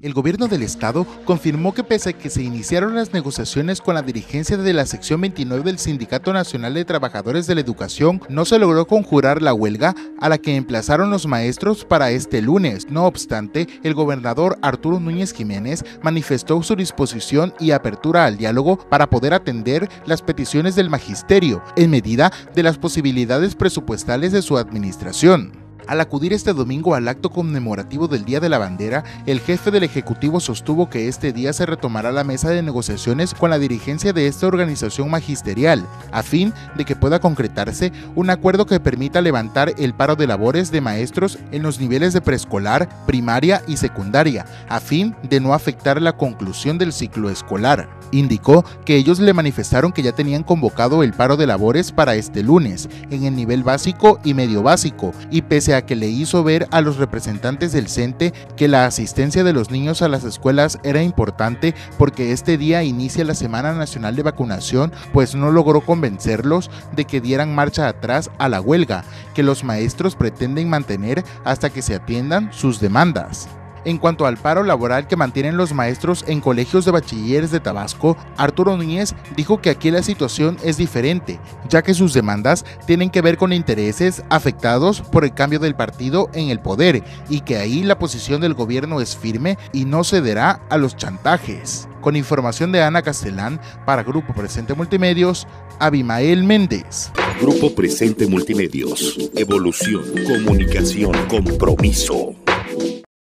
El gobierno del estado confirmó que pese a que se iniciaron las negociaciones con la dirigencia de la sección 29 del Sindicato Nacional de Trabajadores de la Educación, no se logró conjurar la huelga a la que emplazaron los maestros para este lunes. No obstante, el gobernador Arturo Núñez Jiménez manifestó su disposición y apertura al diálogo para poder atender las peticiones del magisterio, en medida de las posibilidades presupuestales de su administración. Al acudir este domingo al acto conmemorativo del Día de la Bandera, el jefe del Ejecutivo sostuvo que este día se retomará la mesa de negociaciones con la dirigencia de esta organización magisterial, a fin de que pueda concretarse un acuerdo que permita levantar el paro de labores de maestros en los niveles de preescolar, primaria y secundaria, a fin de no afectar la conclusión del ciclo escolar. Indicó que ellos le manifestaron que ya tenían convocado el paro de labores para este lunes, en el nivel básico y medio básico, y pese a que le hizo ver a los representantes del CENTE que la asistencia de los niños a las escuelas era importante porque este día inicia la Semana Nacional de Vacunación, pues no logró convencerlos de que dieran marcha atrás a la huelga, que los maestros pretenden mantener hasta que se atiendan sus demandas. En cuanto al paro laboral que mantienen los maestros en colegios de bachilleres de Tabasco, Arturo Núñez dijo que aquí la situación es diferente, ya que sus demandas tienen que ver con intereses afectados por el cambio del partido en el poder y que ahí la posición del gobierno es firme y no cederá a los chantajes. Con información de Ana Castellán, para Grupo Presente Multimedios, Abimael Méndez. Grupo Presente Multimedios. Evolución, comunicación, compromiso.